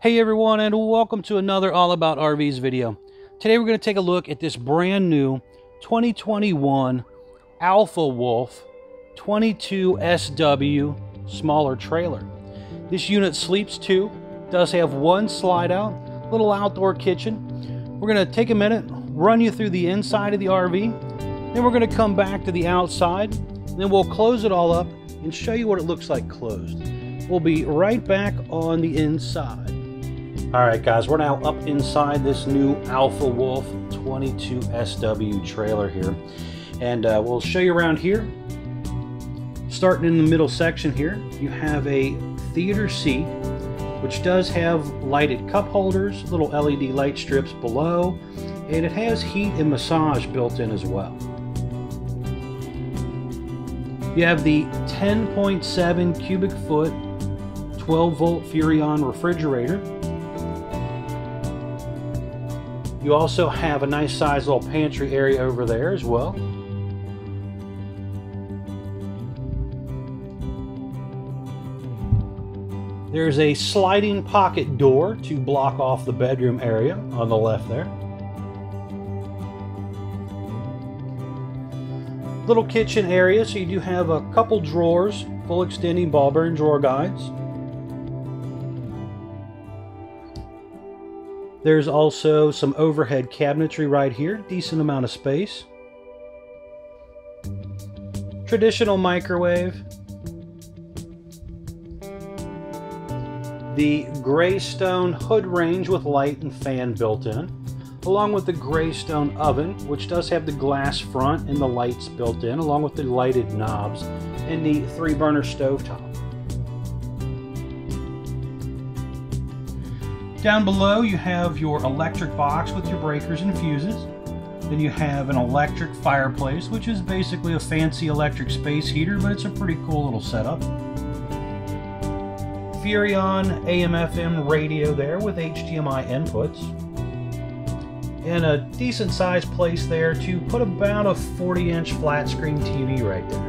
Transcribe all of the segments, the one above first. Hey everyone, and welcome to another All About RVs video. Today we're going to take a look at this brand new 2021 Alpha Wolf 22SW smaller trailer. This unit sleeps two, does have one slide out, little outdoor kitchen. We're going to take a minute, run you through the inside of the RV, then we're going to come back to the outside, and then we'll close it all up and show you what it looks like closed. We'll be right back on the inside. All right, guys, we're now up inside this new Alpha Wolf 22SW trailer here. And we'll show you around here. Starting in the middle section here, you have a theater seat, which does have lighted cup holders, little LED light strips below, and it has heat and massage built in as well. You have the 10.7 cubic foot, 12 volt Furion refrigerator. You also have a nice sized little pantry area over there as well. There's a sliding pocket door to block off the bedroom area on the left there. Little kitchen area, so you do have a couple drawers, full extending ball bearing drawer guides. There's also some overhead cabinetry right here, decent amount of space. Traditional microwave. The Greystone hood range with light and fan built in, along with the Greystone oven, which does have the glass front and the lights built in, along with the lighted knobs and the 3-burner stovetop. Down below you have your electric box with your breakers and fuses. Then you have an electric fireplace, which is basically a fancy electric space heater, but it's a pretty cool little setup. Furion AM/FM radio there with HDMI inputs. And a decent sized place there to put about a 40-inch flat screen TV right there.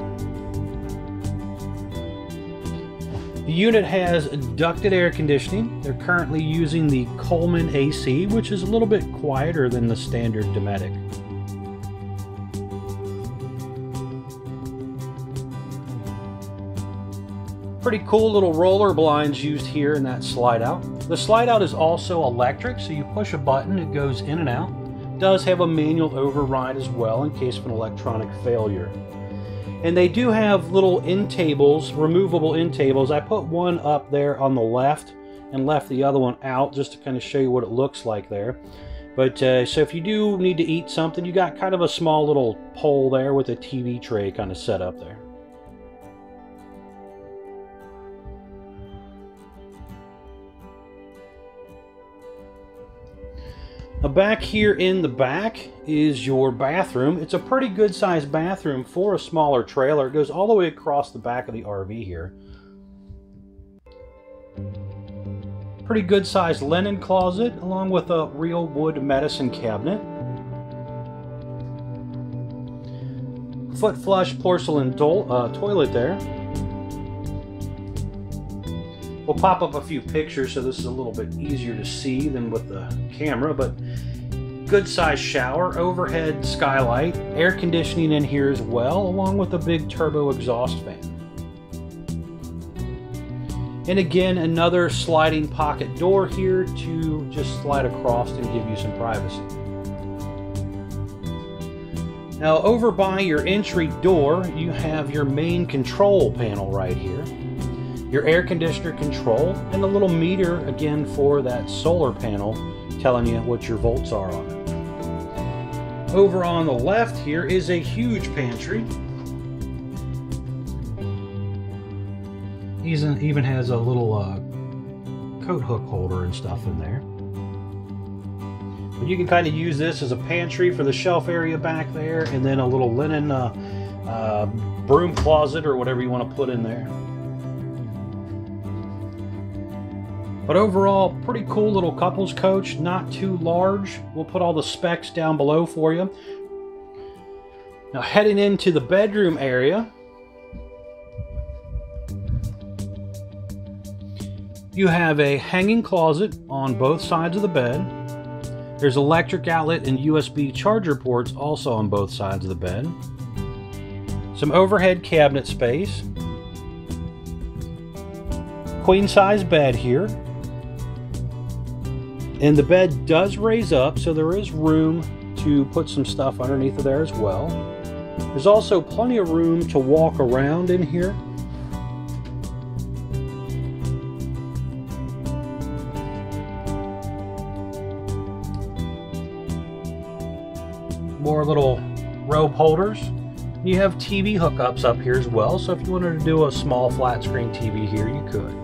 The unit has ducted air conditioning. They're currently using the Coleman AC, which is a little bit quieter than the standard Dometic. Pretty cool little roller blinds used here in that slide out. The slide out is also electric, so you push a button, it goes in and out. It does have a manual override as well in case of an electronic failure. And they do have little end tables, removable end tables. I put one up there on the left and left the other one out just to kind of show you what it looks like there. But so if you do need to eat something, you got kind of a small little pole there with a TV tray kind of set up there. Now back here in the back is your bathroom. It's a pretty good sized bathroom for a smaller trailer. It goes all the way across the back of the RV here. Pretty good sized linen closet along with a real wood medicine cabinet. Foot flush porcelain toilet there. We'll pop up a few pictures so this is a little bit easier to see than with the camera, but good sized shower, overhead skylight, air conditioning in here as well, along with a big turbo exhaust fan. And again, another sliding pocket door here to just slide across and give you some privacy. Now over by your entry door, you have your main control panel right here. Your air conditioner control, and a little meter again for that solar panel telling you what your volts are on it. Over on the left here is a huge pantry. Even has a little coat hook holder and stuff in there. But you can kind of use this as a pantry for the shelf area back there, and then a little linen broom closet or whatever you want to put in there. But overall, pretty cool little couples coach, not too large. We'll put all the specs down below for you. Now heading into the bedroom area, You have a hanging closet on both sides of the bed. There's electric outlet and USB charger ports also on both sides of the bed. Some overhead cabinet space. Queen size bed here. And the bed does raise up, so there is room to put some stuff underneath of there as well. There's also plenty of room to walk around in here. More little rope holders. You have TV hookups up here as well, so if you wanted to do a small flat screen TV here, you could.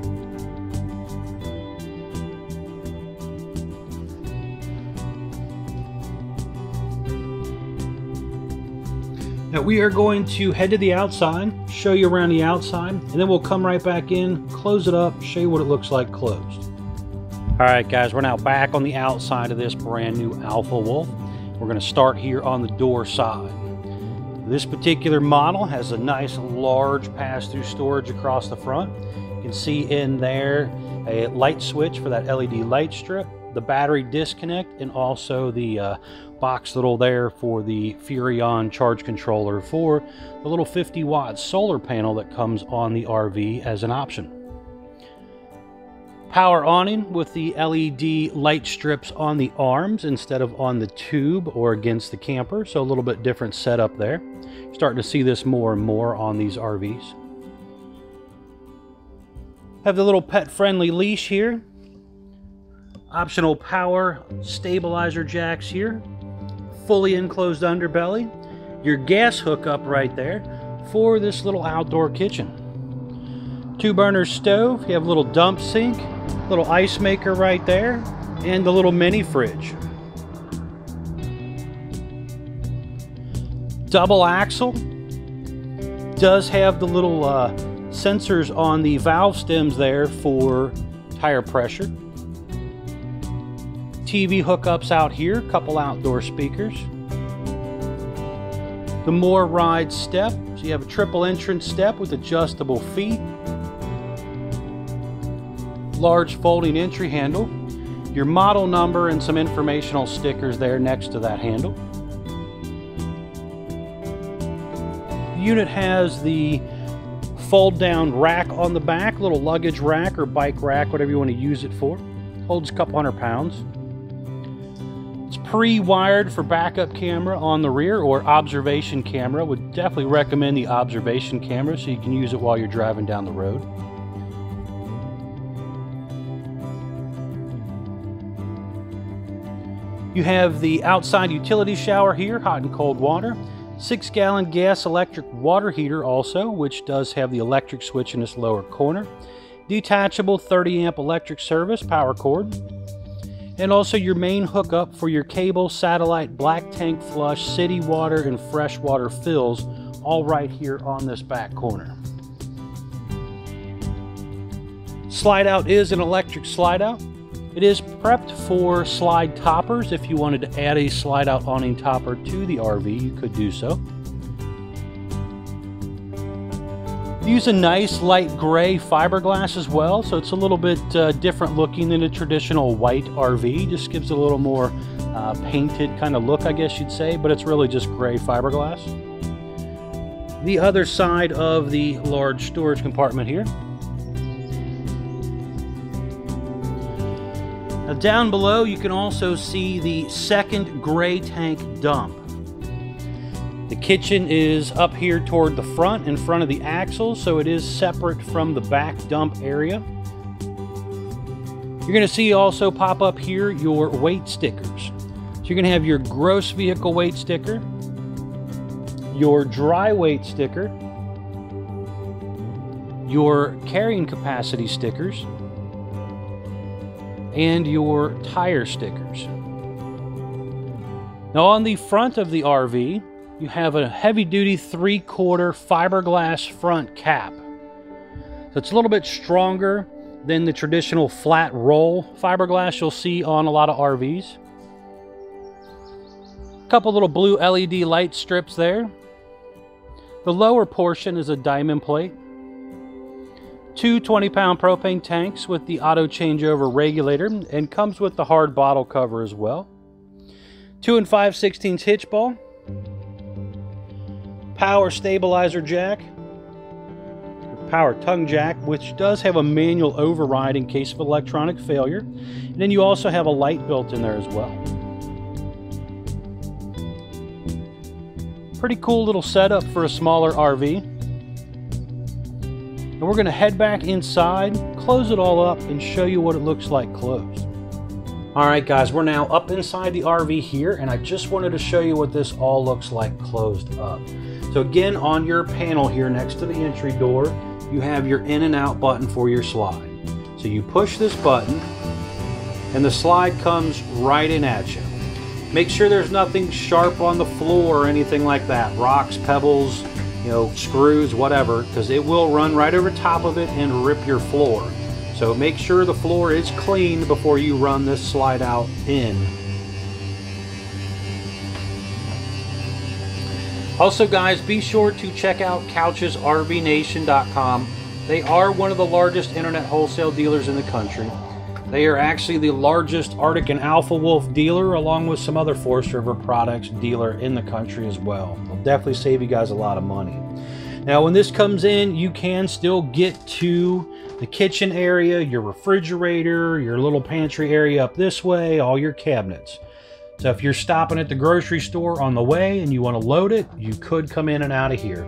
Now we are going to head to the outside, show you around the outside, and then we'll come right back in, close it up, show you what it looks like closed. All right, guys, we're now back on the outside of this brand new Alpha Wolf. We're going to start here on the door side. This particular model has a nice large pass-through storage across the front. You can see in there a light switch for that LED light strip, the battery disconnect, and also the box little there for the Furion charge controller for the little 50-watt solar panel that comes on the RV as an option. Power awning with the LED light strips on the arms instead of on the tube or against the camper, so a little bit different setup there. You're starting to see this more and more on these RVs. Have the little pet-friendly leash here. Optional power stabilizer jacks here. Fully enclosed underbelly. Your gas hookup right there for this little outdoor kitchen. Two burner stove. You have a little dump sink, little ice maker right there, and the little mini fridge. Double axle. Does have the little sensors on the valve stems there for tire pressure. TV hookups out here, couple outdoor speakers. The more ride step, so you have a triple entrance step with adjustable feet. Large folding entry handle. Your model number and some informational stickers there next to that handle. The unit has the fold down rack on the back, little luggage rack or bike rack, whatever you want to use it for. Holds a couple hundred pounds. It's pre-wired for backup camera on the rear or observation camera. Would definitely recommend the observation camera so you can use it while you're driving down the road. You have the outside utility shower here, hot and cold water. 6-gallon gas electric water heater also, which does have the electric switch in this lower corner. Detachable 30-amp electric service power cord. And also your main hookup for your cable, satellite, black tank flush, city water, and fresh water fills, all right here on this back corner. Slide out is an electric slide out. It is prepped for slide toppers. If you wanted to add a slide out awning topper to the RV, you could do so. Use a nice light gray fiberglass as well, so it's a little bit different looking than a traditional white RV. Just gives it a little more painted kind of look, I guess you'd say, but it's really just gray fiberglass. The other side of the large storage compartment here. Now down below you can also see the second gray tank dump. The kitchen is up here toward the front, in front of the axle, so it is separate from the back dump area. You're going to see also pop up here your weight stickers. So you're going to have your gross vehicle weight sticker, your dry weight sticker, your carrying capacity stickers, and your tire stickers. Now on the front of the RV, you have a heavy-duty 3/4 fiberglass front cap. So it's a little bit stronger than the traditional flat roll fiberglass you'll see on a lot of RVs. A couple little blue LED light strips there. The lower portion is a diamond plate. two 20-pound propane tanks with the auto changeover regulator, and comes with the hard bottle cover as well. 2 5/16 hitch ball, power stabilizer jack, power tongue jack, which does have a manual override in case of electronic failure, and then you also have a light built in there as well. Pretty cool little setup for a smaller RV. And we're going to head back inside, close it all up, and show you what it looks like closed. Alright guys, we're now up inside the RV here, and I just wanted to show you what this all looks like closed up. So again, on your panel here next to the entry door, you have your in and out button for your slide. So you push this button and the slide comes right in at you. Make sure there's nothing sharp on the floor or anything like that. Rocks, pebbles, you know, screws, whatever, because it will run right over top of it and rip your floor. So make sure the floor is clean before you run this slide out in. Also guys, be sure to check out Couch'sRVNation.com. They are one of the largest internet wholesale dealers in the country. They are actually the largest Arctic and Alpha Wolf dealer, along with some other Forest River products dealer in the country as well. They'll definitely save you guys a lot of money. Now when this comes in, you can still get to the kitchen area, your refrigerator, your little pantry area up this way, all your cabinets. So if you're stopping at the grocery store on the way and you want to load it, you could come in and out of here.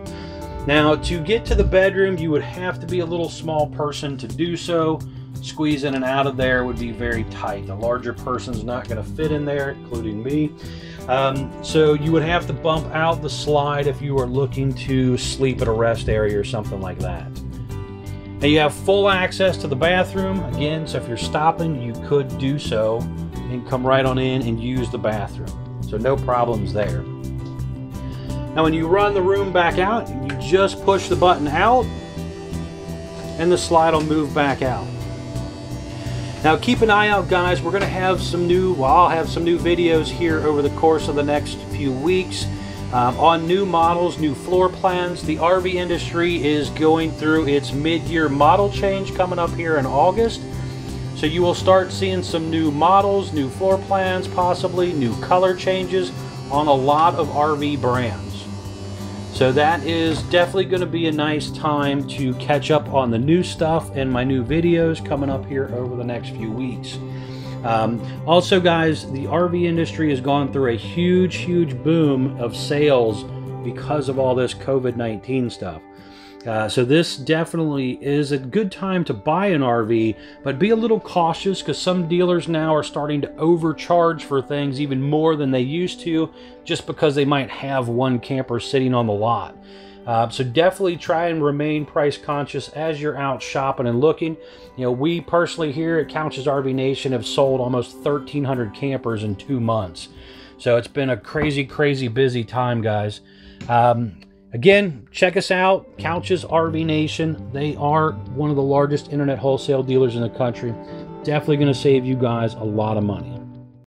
Now to get to the bedroom, you would have to be a little small person to do so. Squeeze in and out of there would be very tight. A larger person's not going to fit in there, including me. So you would have to bump out the slide if you were looking to sleep at a rest area or something like that. Now you have full access to the bathroom again, so if you're stopping, you could do so and come right on in and use the bathroom. So no problems there. Now when you run the room back out, you just push the button out and the slide will move back out. Now keep an eye out guys, we're going to have some new, well, I'll have some new videos here over the course of the next few weeks on new models, new floor plans. The RV industry is going through its mid-year model change coming up here in August. So you will start seeing some new models, new floor plans, possibly new color changes on a lot of RV brands. So that is definitely going to be a nice time to catch up on the new stuff and my new videos coming up here over the next few weeks. Also guys, the RV industry has gone through a huge boom of sales because of all this COVID-19 stuff. So this definitely is a good time to buy an RV, but be a little cautious because some dealers now are starting to overcharge for things even more than they used to, just because they might have one camper sitting on the lot. So definitely try and remain price conscious as you're out shopping and looking. You know, we personally here at Couch's RV Nation have sold almost 1,300 campers in 2 months. So it's been a crazy busy time, guys. Again, check us out, Couch's RV Nation. They are one of the largest internet wholesale dealers in the country. Definitely going to save you guys a lot of money.